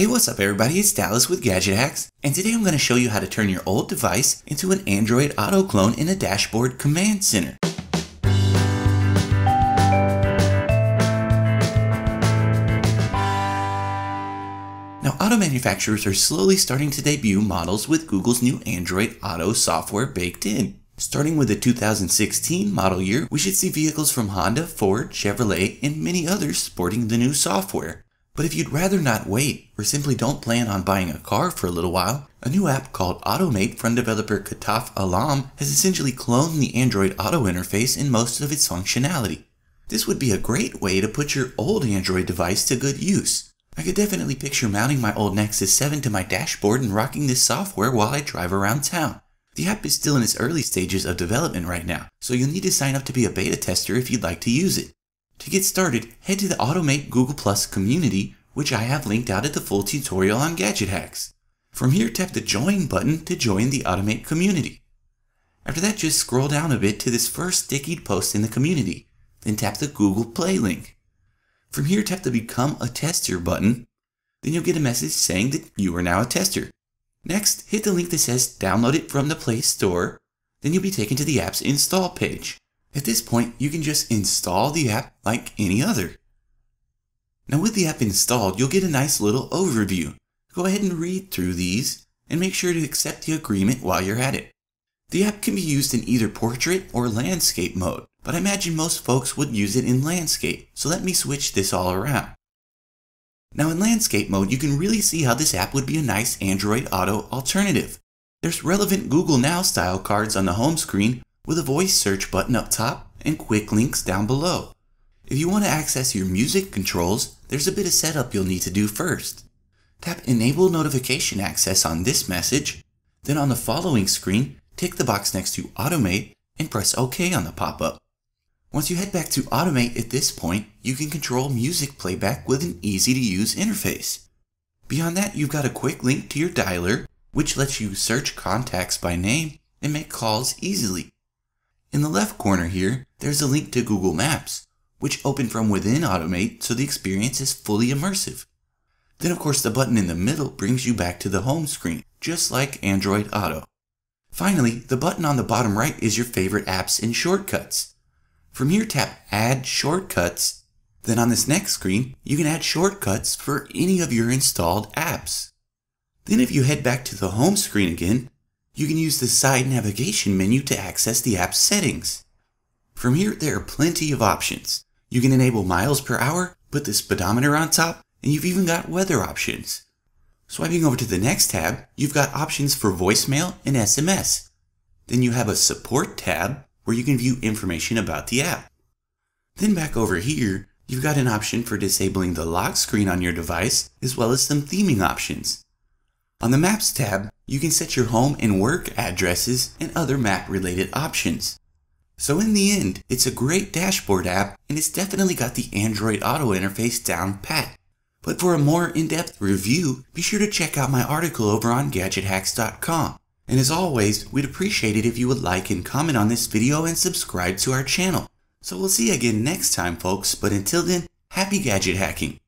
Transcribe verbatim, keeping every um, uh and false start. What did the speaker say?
Hey, what's up everybody, it's Dallas with Gadget Hacks, and today I'm going to show you how to turn your old device into an Android Auto clone in a dashboard command center. Now, auto manufacturers are slowly starting to debut models with Google's new Android Auto software baked in. Starting with the two thousand sixteen model year, we should see vehicles from Honda, Ford, Chevrolet, and many others sporting the new software. But if you'd rather not wait, or simply don't plan on buying a car for a little while, a new app called AutoMate from developer Katav Alam has essentially cloned the Android Auto interface in most of its functionality. This would be a great way to put your old Android device to good use. I could definitely picture mounting my old Nexus seven to my dashboard and rocking this software while I drive around town. The app is still in its early stages of development right now, so you'll need to sign up to be a beta tester if you'd like to use it. To get started, head to the AutoMate Google Plus community, which I have linked out at the full tutorial on Gadget Hacks. From here, tap the Join button to join the AutoMate community. After that, just scroll down a bit to this first stickied post in the community, then tap the Google Play link. From here, tap the Become a Tester button, then you'll get a message saying that you are now a tester. Next, hit the link that says Download it from the Play Store, then you'll be taken to the app's install page. At this point, you can just install the app like any other. Now with the app installed, you'll get a nice little overview. Go ahead and read through these, and make sure to accept the agreement while you're at it. The app can be used in either portrait or landscape mode, but I imagine most folks would use it in landscape, so let me switch this all around. Now in landscape mode, you can really see how this app would be a nice Android Auto alternative. There's relevant Google Now style cards on the home screen, with a voice search button up top and quick links down below. If you want to access your music controls, there's a bit of setup you'll need to do first. Tap Enable Notification Access on this message, then on the following screen, tick the box next to AutoMate and press OK on the pop-up. Once you head back to AutoMate at this point, you can control music playback with an easy-to-use interface. Beyond that, you've got a quick link to your dialer, which lets you search contacts by name and make calls easily. In the left corner here, there's a link to Google Maps, which open from within AutoMate so the experience is fully immersive. Then of course the button in the middle brings you back to the home screen, just like Android Auto. Finally, the button on the bottom right is your favorite apps and shortcuts. From here tap Add Shortcuts, then on this next screen you can add shortcuts for any of your installed apps. Then if you head back to the home screen again, you can use the side navigation menu to access the app's settings. From here, there are plenty of options. You can enable miles per hour, put the speedometer on top, and you've even got weather options. Swiping over to the next tab, you've got options for voicemail and S M S. Then you have a support tab where you can view information about the app. Then back over here, you've got an option for disabling the lock screen on your device, as well as some theming options. On the Maps tab, you can set your home and work addresses and other map-related options. So in the end, it's a great dashboard app, and it's definitely got the Android Auto interface down pat. But for a more in-depth review, be sure to check out my article over on gadget hacks dot com. And as always, we'd appreciate it if you would like and comment on this video and subscribe to our channel. So we'll see you again next time, folks, but until then, happy gadget hacking!